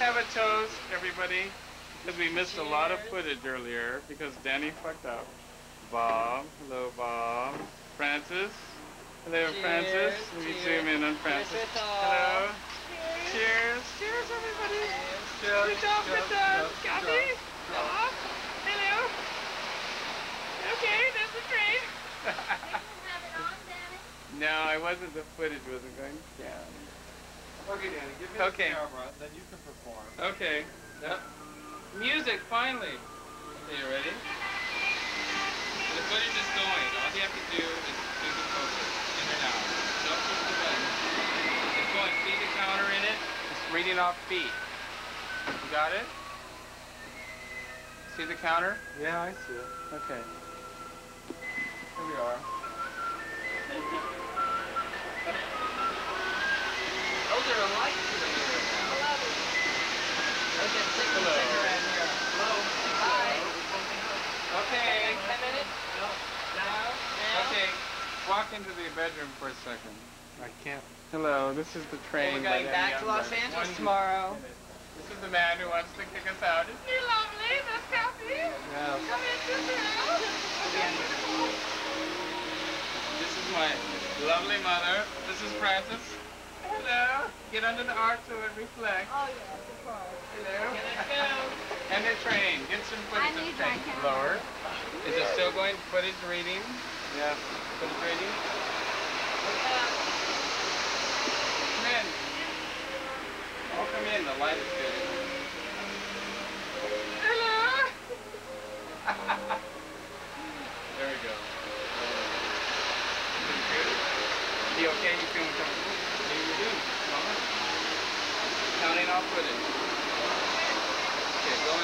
Let's have a toast, everybody, because we missed a lot of footage earlier because Danny fucked up. Bob, hello Bob. Francis, hello Francis. Let me zoom in on Francis. Hello. Cheers. Cheers, everybody. Good job, good job. Gabby, Bob, hello. Okay, that's a train. No, I wasn't. The footage wasn't going down. Okay, Danny, give me the camera, then you can perform. Okay. Yep. Music, finally. Are you ready? The footage is going. All you have to do is do the focus. In and out. Don't push the button. It's going feet to counter in it. It's reading off feet. You got it? See the counter? Yeah, I see it. Okay. Here we are. Oh, there are lights in the mirror now. Hello. Okay, stick the finger in here. Hello. Hi. Okay. 10 minutes? No. Now? Okay. Walk into the bedroom for a second. I can't. Hello, this is the train. We're going back to Los Angeles tomorrow. This is the man who wants to kick us out. Isn't he lovely? That's Kathy. Yeah. Come in, sister. My lovely mother. This is Francis. Hello. Get under the arch so it reflects. Oh, yes, of course. Hello. And the train. Get some footage of the train. Lower. Is it still going? Footage reading? Yeah. Footage reading? Come in. Oh, come in. The light is good. Hello. There we go. You okay? You feeling comfortable? Yeah, you do. All right. Counting off footage. Okay, go in.